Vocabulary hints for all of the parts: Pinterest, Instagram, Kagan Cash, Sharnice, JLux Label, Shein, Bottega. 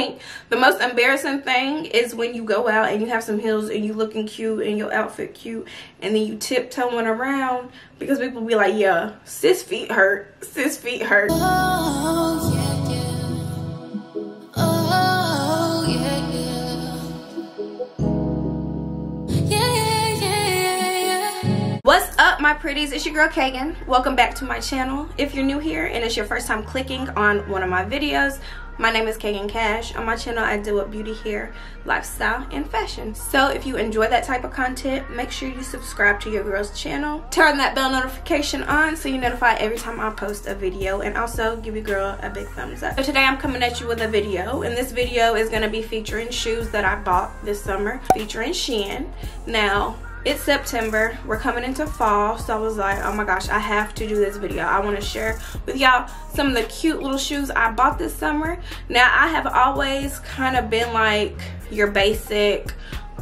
think the most embarrassing thing is when you go out and you have some heels and you looking cute and your outfit cute, and then you tiptoeing around because people be like, yeah, sis feet hurt, sis feet hurt. Oh, yeah. What's up, my pretties? It's your girl Kagan. Welcome back to my channel. If you're new here and it's your first time clicking on one of my videos, my name is Kagan Cash. On my channel, I deal with beauty, hair, lifestyle, and fashion. So if you enjoy that type of content, make sure you subscribe to your girl's channel. Turn that bell notification on so you're notified every time I post a video, and also give your girl a big thumbs up. So today I'm coming at you with a video, and this video is going to be featuring shoes that I bought this summer, featuring Shein. Now, it's September, we're coming into fall, so I was like, oh my gosh, I have to do this video. I want to share with y'all some of the cute little shoes I bought this summer. Now, I have always kind of been like your basic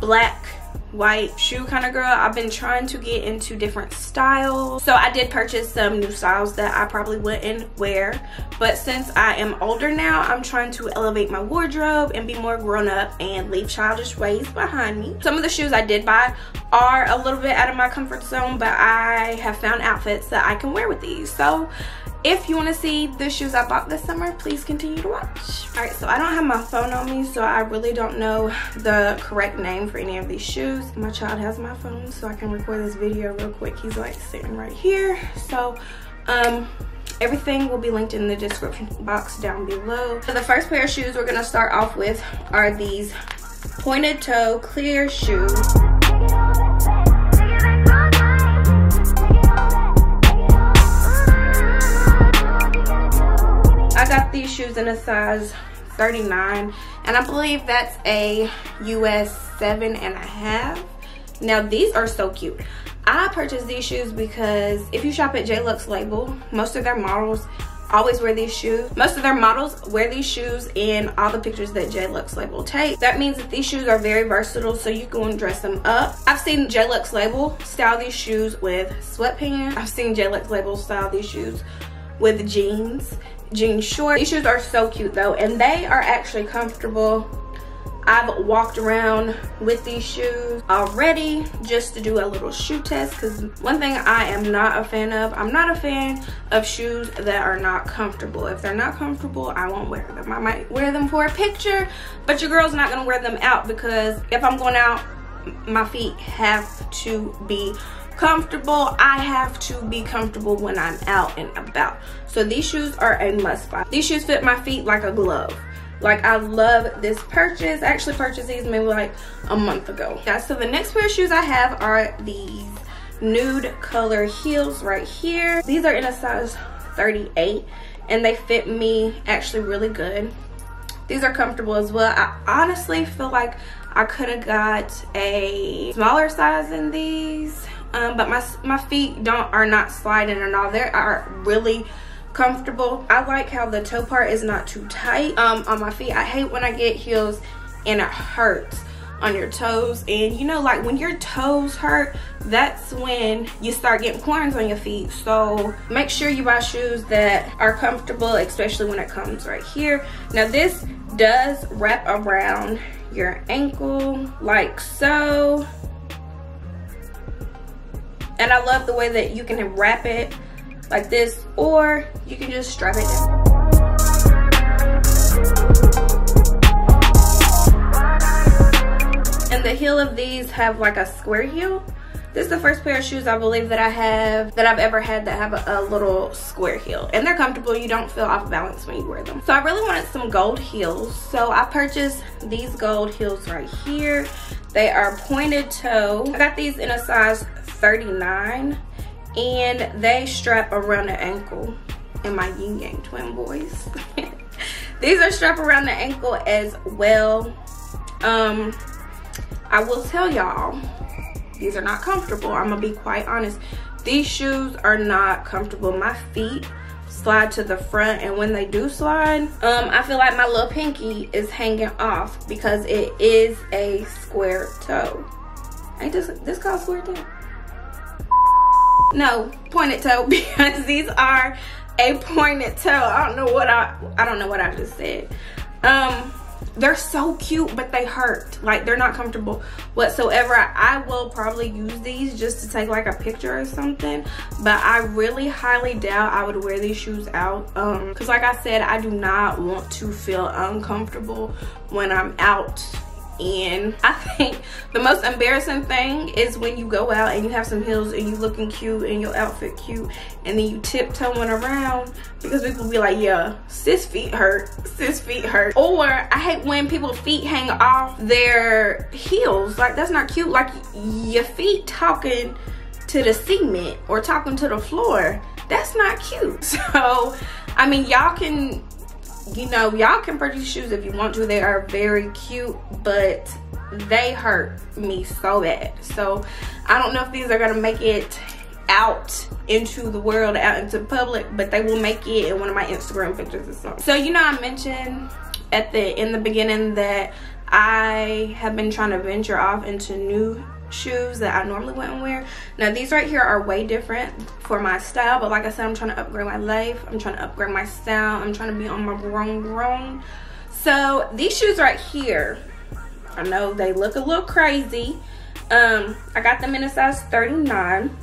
black white shoe kind of girl. I've been trying to get into different styles, so I did purchase some new styles that I probably wouldn't wear, but since I am older now, I'm trying to elevate my wardrobe and be more grown up and leave childish ways behind me. Some of the shoes I did buy are a little bit out of my comfort zone, but I have found outfits that I can wear with these. So if you want to see the shoes I bought this summer, please continue to watch. Alright, so I don't have my phone on me, so I really don't know the correct name for any of these shoes. My child has my phone, so I can record this video real quick. He's like sitting right here. So, everything will be linked in the description box down below. So the first pair of shoes we're going to start off with are these pointed toe clear shoes. These shoes in a size 39, and I believe that's a US 7.5. Now these are so cute. I purchased these shoes because if you shop at JLux Label, most of their models always wear these shoes. Most of their models wear these shoes in all the pictures that JLux Label takes. That means that these shoes are very versatile, so you can dress them up. I've seen JLux Label style these shoes with sweatpants. I've seen JLux Label style these shoes with jean shorts. These shoes are so cute though, and they are actually comfortable. I've walked around with these shoes already just to do a little shoe test, because one thing I am not a fan of, I'm not a fan of shoes that are not comfortable. If they're not comfortable, I won't wear them. I might wear them for a picture, but your girl's not gonna wear them out, because if I'm going out, my feet have to be comfortable. I have to be comfortable when I'm out and about. So these shoes are a must buy. These shoes fit my feet like a glove. Like, I love this purchase. I actually purchased these maybe like a month ago. Yeah, so the next pair of shoes I have are these nude color heels right here. These are in a size 38, and they fit me actually really good. These are comfortable as well. I honestly feel like I could have got a smaller size in these. But my feet are not sliding and all. They are really comfortable. I like how the toe part is not too tight on my feet. I hate when I get heels and it hurts on your toes, and you know, like when your toes hurt, that's when you start getting corns on your feet. So make sure you buy shoes that are comfortable, especially when it comes right here. Now this does wrap around your ankle like so. And I love the way that you can wrap it like this, or you can just strap it down. And the heel of these have like a square heel. This is the first pair of shoes I believe that I've ever had that have a little square heel. And they're comfortable. You don't feel off balance when you wear them. So I really wanted some gold heels. So I purchased these gold heels right here. They are pointed toe. I got these in a size 39, and they strap around the ankle. And my yin yang twin boys. These are strapped around the ankle as well. I will tell y'all, these are not comfortable. I'm gonna be quite honest. These shoes are not comfortable. My feet slide to the front, and when they do slide, I feel like my little pinky is hanging off because it is a square toe. Ain't this called square toe? No, pointed toe, because these are a pointed toe. I don't know what I just said. They're so cute, but they hurt. Like, they're not comfortable whatsoever. I will probably use these just to take like a picture or something, but I really highly doubt I would wear these shoes out, because like I said, I do not want to feel uncomfortable when I'm out. And I think the most embarrassing thing is when you go out and you have some heels and you looking cute and your outfit cute, and then you tiptoeing around, because people be like, yeah, sis feet hurt, sis feet hurt. Or I hate when people's feet hang off their heels. Like, that's not cute. Like, your feet talking to the cement or talking to the floor, that's not cute. So I mean, y'all can, you know, y'all can purchase shoes if you want to. They are very cute, but they hurt me so bad. So I don't know if these are gonna make it out into the world, out into public, but they will make it in one of my Instagram pictures or something. So you know, I mentioned in the beginning that I have been trying to venture off into new shoes that I normally wouldn't wear. Now these right here are way different for my style, but like I said, I'm trying to upgrade my life, I'm trying to upgrade my style, I'm trying to be on my grown. So these shoes right here, I know they look a little crazy. I got them in a size 39.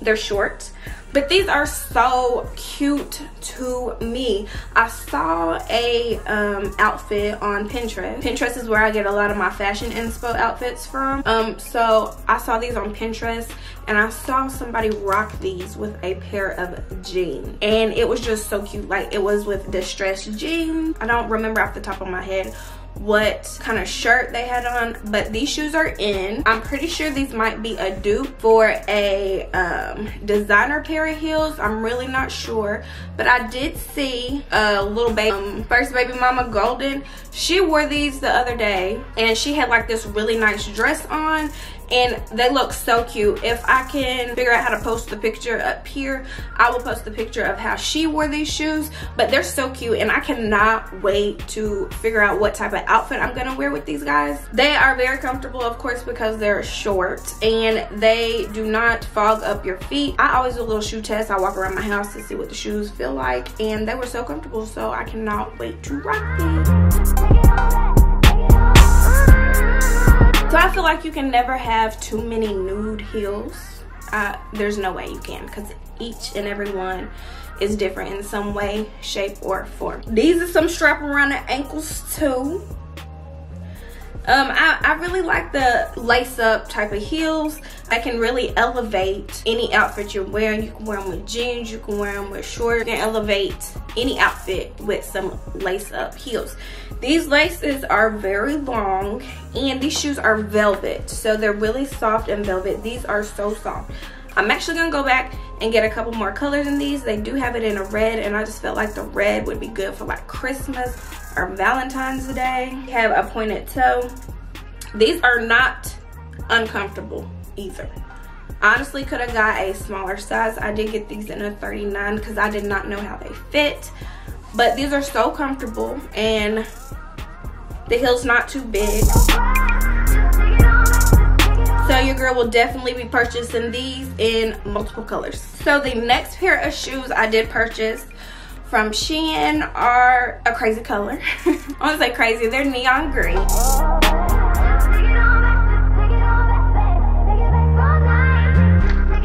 They're short, but these are so cute to me. I saw a outfit on Pinterest. Pinterest is where I get a lot of my fashion inspo outfits from. So I saw these on Pinterest, and I saw somebody rock these with a pair of jeans, and it was just so cute. Like, it was with distressed jeans. I don't remember off the top of my head what kind of shirt they had on, but these shoes are in. I'm pretty sure these might be a dupe for a designer pair of heels. I'm really not sure, but I did see a little baby, first baby mama Golden, she wore these the other day, and she had like this really nice dress on, and they look so cute. If I can figure out how to post the picture up here, I will post the picture of how she wore these shoes, but they're so cute, and I cannot wait to figure out what type of outfit I'm gonna wear with these guys. They are very comfortable, of course, because they're short, and they do not fog up your feet. I always do a little shoe test. I walk around my house to see what the shoes feel like, and they were so comfortable, so I cannot wait to rock them. So I feel like you can never have too many nude heels. There's no way you can, because each and every one is different in some way, shape, or form. These are some strap around the ankles too. I really like the lace-up type of heels. They can really elevate any outfit you're wearing. You can wear them with jeans, you can wear them with shorts. You can elevate any outfit with some lace-up heels. These laces are very long, and these shoes are velvet, so they're really soft and velvet. These are so soft. I'm actually gonna go back and get a couple more colors in these. They do have it in a red, and I just felt like the red would be good for like Christmas or Valentine's Day. We have a pointed toe. These are not uncomfortable either. Honestly, could have got a smaller size. I did get these in a 39 because I did not know how they fit, but these are so comfortable, and the heel's not too big. So your girl will definitely be purchasing these in multiple colors. So the next pair of shoes I did purchase from Shein are a crazy color. I wanna say crazy, they're neon green.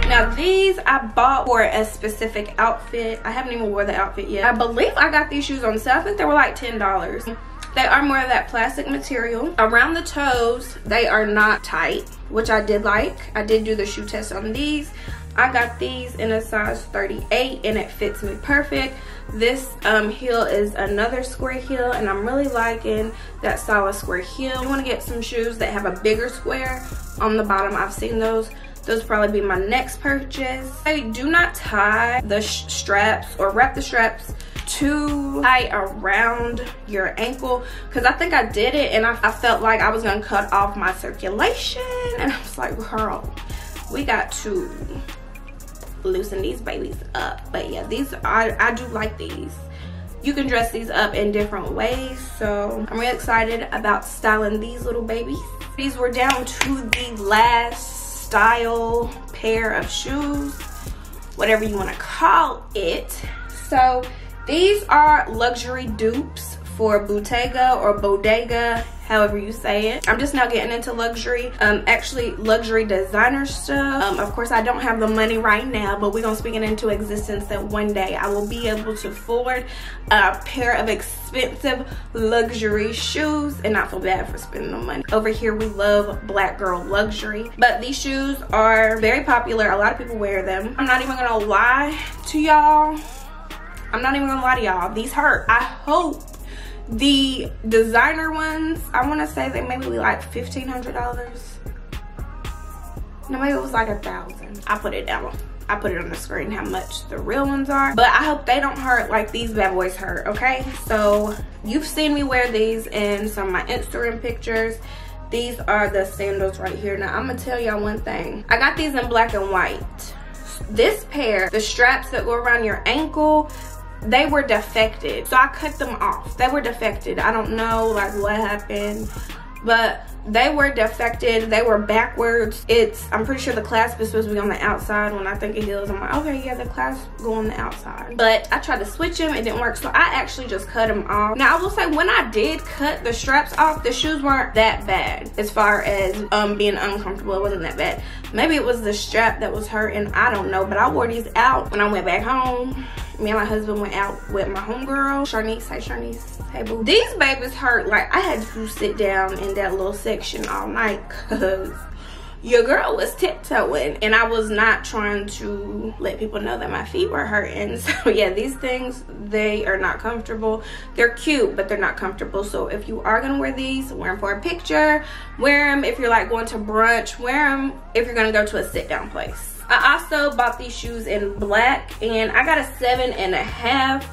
Now these I bought for a specific outfit. I haven't even wore the outfit yet. I believe I got these shoes on sale. I think they were like $10. They are more of that plastic material. Around the toes, they are not tight, which I did like. I did do the shoe test on these. I got these in a size 38, and it fits me perfect. This heel is another square heel, and I'm really liking that solid square heel. I want to get some shoes that have a bigger square on the bottom. I've seen those. Those will probably be my next purchase. I do not tie the straps or wrap the straps too tight around your ankle, because I think I did it, and I felt like I was going to cut off my circulation, and I was like, girl, we got to loosen these babies up. But yeah, these I do like these. You can dress these up in different ways, so I'm really excited about styling these little babies. These were down to the last style pair of shoes, whatever you want to call it. So these are luxury dupes for Bottega or Bodega, however you say it. I'm just now getting into luxury, actually luxury designer stuff. Of course, I don't have the money right now, but we're gonna speak it into existence that one day I will be able to afford a pair of expensive luxury shoes and not feel bad for spending the money. Over here, we love black girl luxury, but these shoes are very popular. A lot of people wear them. I'm not even gonna lie to y'all. I'm not even gonna lie to y'all. These hurt. I hope the designer ones, I want to say they maybe like $1,500. No, maybe it was like 1,000. I put it down. I put it on the screen how much the real ones are. But I hope they don't hurt like these bad boys hurt, okay? So you've seen me wear these in some of my Instagram pictures. These are the sandals right here. Now, I'm gonna tell y'all one thing. I got these in black and white. This pair, the straps that go around your ankle, they were defected. So I cut them off. They were defected. I don't know like what happened, but they were defected. They were backwards. I'm pretty sure the clasp is supposed to be on the outside. When I think of heels, I'm like, okay, yeah, the clasp go on the outside. But I tried to switch them. It didn't work. So I actually just cut them off. Now, I will say when I did cut the straps off, the shoes weren't that bad as far as being uncomfortable. It wasn't that bad. Maybe it was the strap that was hurting. I don't know. But I wore these out when I went back home. Me and my husband went out with my homegirl, Sharnice. Hey, Sharnice. Hey, boo. These babies hurt. Like, I had to sit down in that little section all night because your girl was tiptoeing. And I was not trying to let people know that my feet were hurting. So, yeah, these things, they are not comfortable. They're cute, but they're not comfortable. So, if you are going to wear these, wear them for a picture. Wear them if you're, like, going to brunch. Wear them if you're going to go to a sit-down place. I also bought these shoes in black, and I got a 7.5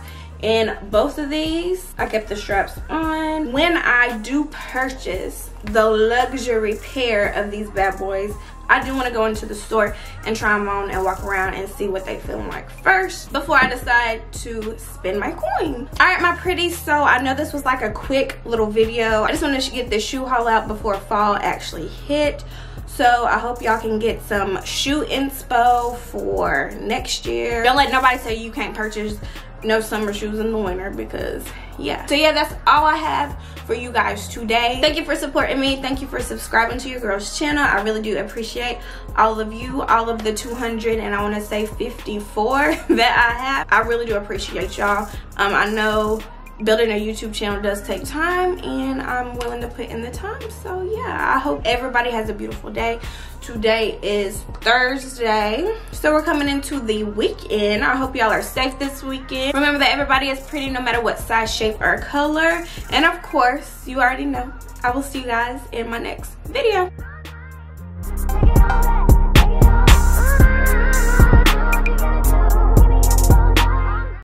in both of these. I kept the straps on. When I do purchase the luxury pair of these bad boys, I do want to go into the store and try them on and walk around and see what they feel like first before I decide to spend my coin. All right, my pretties, so I know this was like a quick little video. I just wanted to get this shoe haul out before fall actually hit. So I hope y'all can get some shoe inspo for next year. Don't let nobody tell you you can't purchase no summer shoes in the winter because, yeah. So, yeah, that's all I have for you guys today. Thank you for supporting me. Thank you for subscribing to your girl's channel. I really do appreciate all of you, all of the 200 and I want to say 54 that I have. I really do appreciate y'all. I know building a YouTube channel does take time, and I'm willing to put in the time. So, yeah, I hope everybody has a beautiful day. Today is Thursday, so we're coming into the weekend. I hope y'all are safe this weekend. Remember that everybody is pretty no matter what size, shape, or color. And, of course, you already know. I will see you guys in my next video.